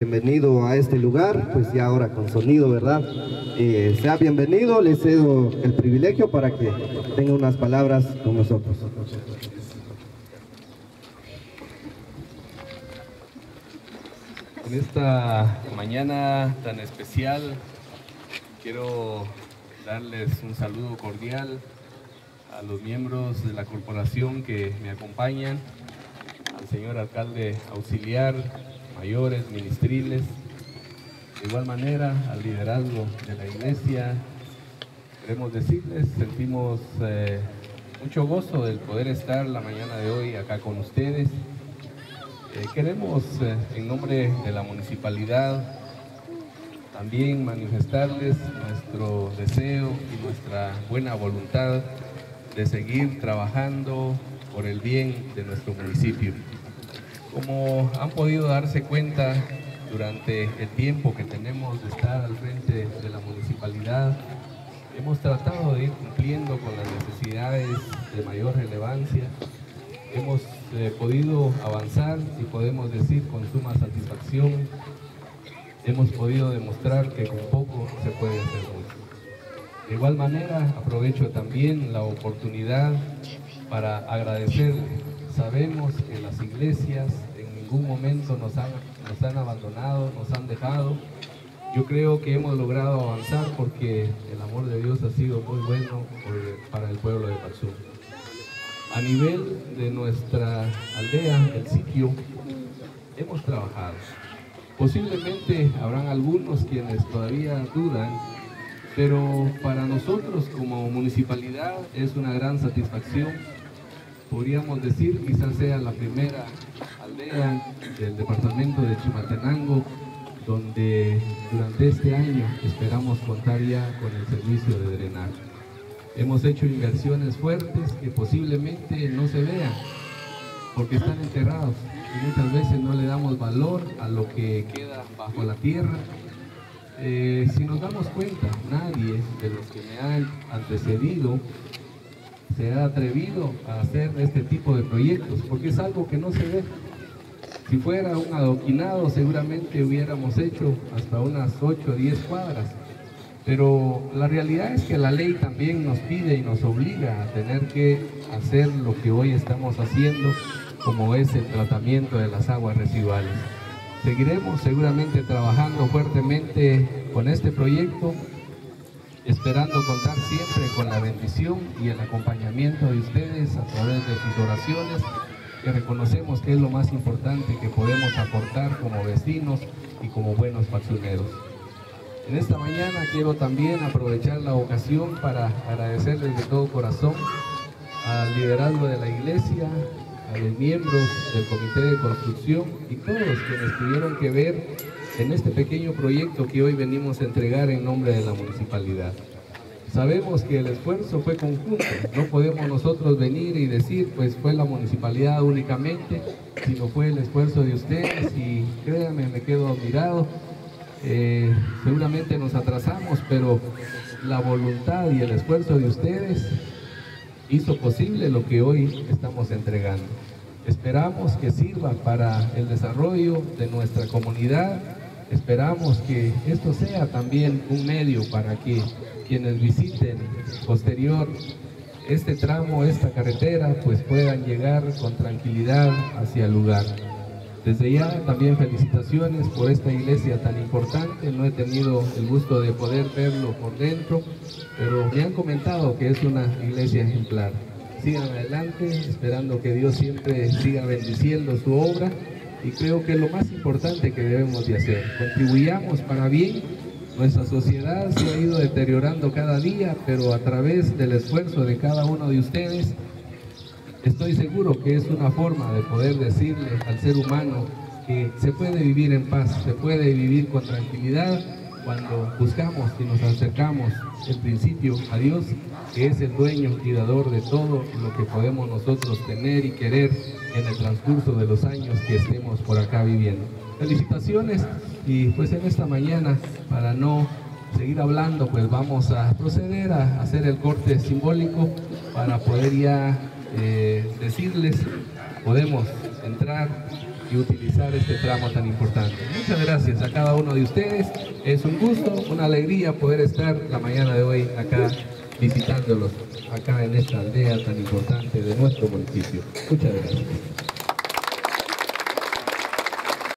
Bienvenido a este lugar, pues ya ahora con sonido, ¿verdad? Sea bienvenido, le cedo el privilegio para que tenga unas palabras con nosotros. En esta mañana tan especial, quiero darles un saludo cordial a los miembros de la corporación que me acompañan, al señor alcalde auxiliar, mayores, ministriles, de igual manera al liderazgo de la iglesia. Queremos decirles, sentimos mucho gozo del poder estar la mañana de hoy acá con ustedes. Queremos en nombre de la municipalidad también manifestarles nuestro deseo y nuestra buena voluntad de seguir trabajando por el bien de nuestro municipio. Como han podido darse cuenta durante el tiempo que tenemos de estar al frente de la municipalidad, hemos tratado de ir cumpliendo con las necesidades de mayor relevancia. Hemos podido avanzar y podemos decir con suma satisfacción, hemos podido demostrar que con poco se puede hacer mucho. De igual manera, aprovecho también la oportunidad para agradecer. Sabemos que las iglesias en ningún momento nos han abandonado, nos han dejado. Yo creo que hemos logrado avanzar porque el amor de Dios ha sido muy bueno para el pueblo de Patzún. A nivel de nuestra aldea, El Sitio, hemos trabajado. Posiblemente habrán algunos quienes todavía dudan, pero para nosotros como municipalidad es una gran satisfacción. Podríamos decir, quizás sea la primera aldea del departamento de Chimaltenango, donde durante este año esperamos contar ya con el servicio de drenaje. Hemos hecho inversiones fuertes que posiblemente no se vean, porque están enterrados y muchas veces no le damos valor a lo que queda bajo la tierra. Si nos damos cuenta, nadie de los que me han antecedido se ha atrevido a hacer este tipo de proyectos, porque es algo que no se ve. Si fuera un adoquinado, seguramente hubiéramos hecho hasta unas 8 o 10 cuadras, pero la realidad es que la ley también nos pide y nos obliga a tener que hacer lo que hoy estamos haciendo, como es el tratamiento de las aguas residuales. Seguiremos seguramente trabajando fuertemente con este proyecto, esperando contar siempre con la bendición y el acompañamiento de ustedes a través de sus oraciones, que reconocemos que es lo más importante que podemos aportar como vecinos y como buenos patzuneros. En esta mañana quiero también aprovechar la ocasión para agradecerles de todo corazón al liderazgo de la iglesia, a los miembros del comité de construcción y todos quienes tuvieron que ver en este pequeño proyecto que hoy venimos a entregar en nombre de la municipalidad. Sabemos que el esfuerzo fue conjunto, no podemos nosotros venir y decir pues fue la municipalidad únicamente, sino fue el esfuerzo de ustedes y créanme, me quedo admirado. Seguramente nos atrasamos, pero la voluntad y el esfuerzo de ustedes hizo posible lo que hoy estamos entregando. Esperamos que sirva para el desarrollo de nuestra comunidad. Esperamos que esto sea también un medio para que quienes visiten posterior este tramo, esta carretera, pues puedan llegar con tranquilidad hacia el lugar. Desde ya también felicitaciones por esta iglesia tan importante. No he tenido el gusto de poder verlo por dentro, pero me han comentado que es una iglesia ejemplar. Sigan adelante, esperando que Dios siempre siga bendiciendo su obra. Y creo que lo más importante que debemos de hacer, contribuyamos para bien. Nuestra sociedad se ha ido deteriorando cada día, pero a través del esfuerzo de cada uno de ustedes, estoy seguro que es una forma de poder decirle al ser humano que se puede vivir en paz, se puede vivir con tranquilidad cuando buscamos y nos acercamos en principio a Dios, que es el dueño y dador de todo lo que podemos nosotros tener y querer en el transcurso de los años que estemos por acá viviendo. Felicitaciones y pues en esta mañana, para no seguir hablando, pues vamos a proceder a hacer el corte simbólico para poder ya decirles, podemos entrar y utilizar este tramo tan importante. Muchas gracias a cada uno de ustedes. Es un gusto, una alegría poder estar la mañana de hoy acá visitándolos, acá en esta aldea tan importante de nuestro municipio. Muchas gracias.